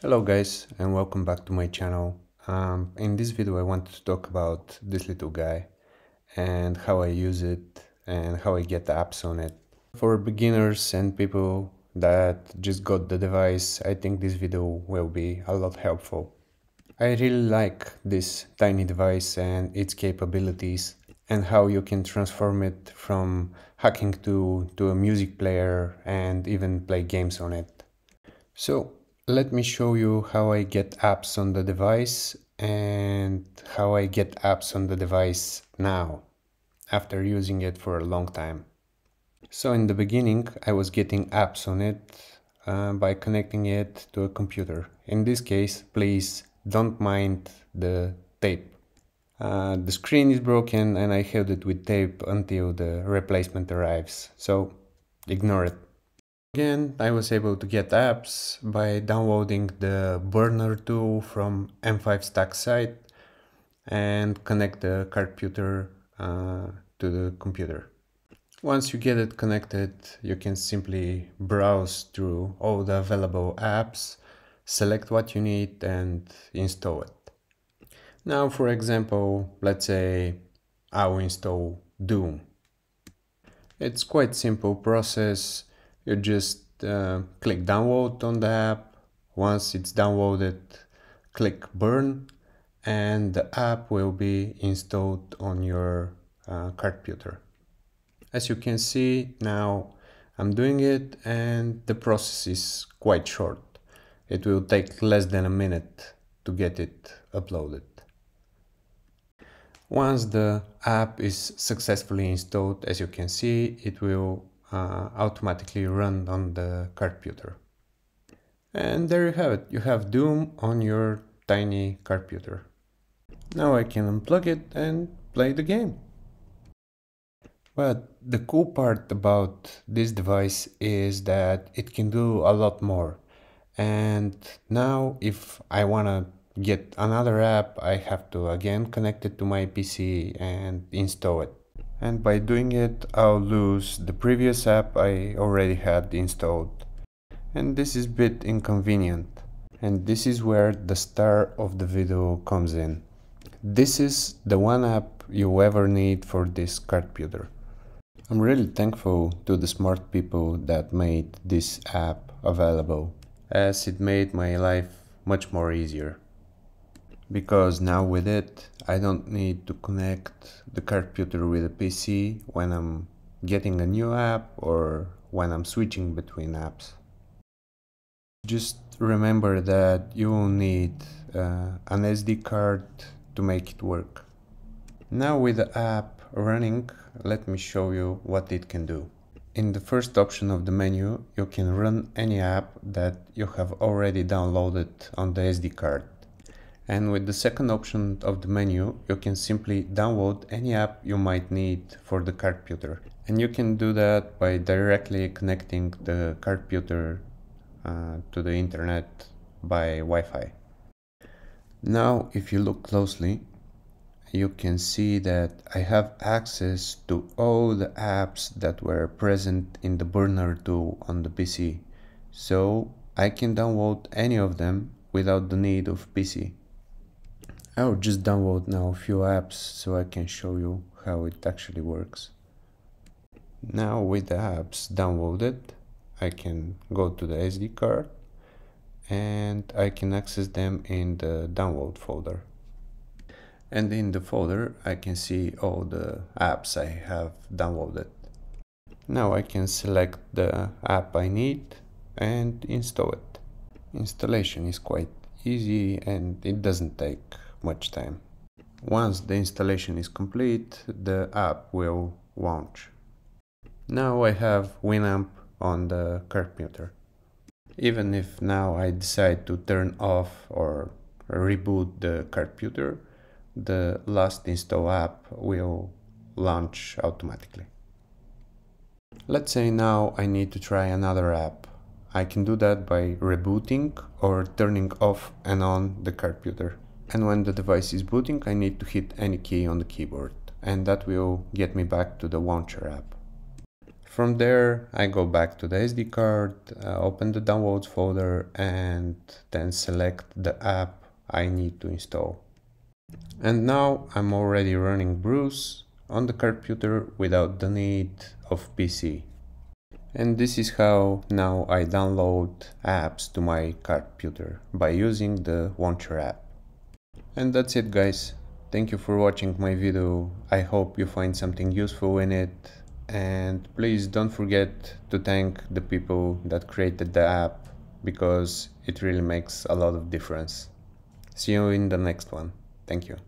Hello guys, and welcome back to my channel. In this video I wanted to talk about this little guy and how I use it and how I get apps on it. For beginners and people that just got the device, I think this video will be a lot helpful. I really like this tiny device and its capabilities and how you can transform it from hacking tool to a music player and even play games on it. So let me show you how I get apps on the device and how I get apps on the device now, after using it for a long time. So in the beginning, I was getting apps on it by connecting it to a computer. In this case, please don't mind the tape. The screen is broken and I held it with tape until the replacement arrives, so ignore it. Again, I was able to get apps by downloading the burner tool from M5 Stack site and connect the Cardputer to the computer. Once you get it connected, you can simply browse through all the available apps, select what you need and install it. Now, for example, let's say I'll install Doom. It's quite simple process. You just click download on the app. Once it's downloaded, click burn and the app will be installed on your Cardputer. As you can see, now I'm doing it and the process is quite short. It will take less than a minute to get it uploaded. Once the app is successfully installed, as you can see, it will automatically run on the Cardputer. And there you have it, you have Doom on your tiny Cardputer. Now I can unplug it and play the game. But the cool part about this device is that it can do a lot more. And now if I wanna get another app, I have to again connect it to my PC and install it. And by doing it, I'll lose the previous app I already had installed. And this is a bit inconvenient. And this is where the star of the video comes in. This is the one app you ever need for this Cardputer. I'm really thankful to the smart people that made this app available, as it made my life much more easier. Because now with it, I don't need to connect the Cardputer with a PC when I'm getting a new app or when I'm switching between apps. Just remember that you will need an SD card to make it work. Now with the app running, let me show you what it can do. In the first option of the menu, you can run any app that you have already downloaded on the SD card. And with the second option of the menu, you can simply download any app you might need for the Cardputer. And you can do that by directly connecting the Cardputer to the internet by Wi-Fi. Now, if you look closely, you can see that I have access to all the apps that were present in the burner tool on the PC. So I can download any of them without the need of PC. I'll just download now a few apps so I can show you how it actually works. Now with the apps downloaded, I can go to the SD card and I can access them in the download folder. And in the folder I can see all the apps I have downloaded. Now I can select the app I need and install it. Installation is quite easy and it doesn't take much time. Once the installation is complete, the app will launch. Now I have Winamp on the Cardputer. Even if now I decide to turn off or reboot the Cardputer, the last install app will launch automatically. Let's say now I need to try another app. I can do that by rebooting or turning off and on the Cardputer. And when the device is booting, I need to hit any key on the keyboard, and that will get me back to the launcher app. From there, I go back to the SD card, open the downloads folder, and then select the app I need to install. And now I'm already running Bruce on the Cardputer without the need of PC. And this is how now I download apps to my Cardputer, by using the Launcher app. And that's it, guys. Thank you for watching my video. I hope you find something useful in it. And please don't forget to thank the people that created the app, because it really makes a lot of difference. See you in the next one. Thank you.